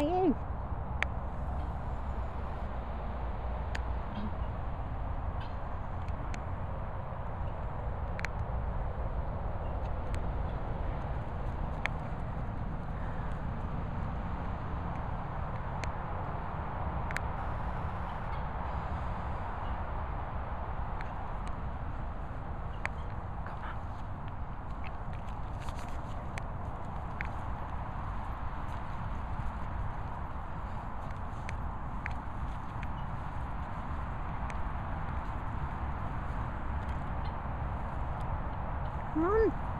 are you? Come on.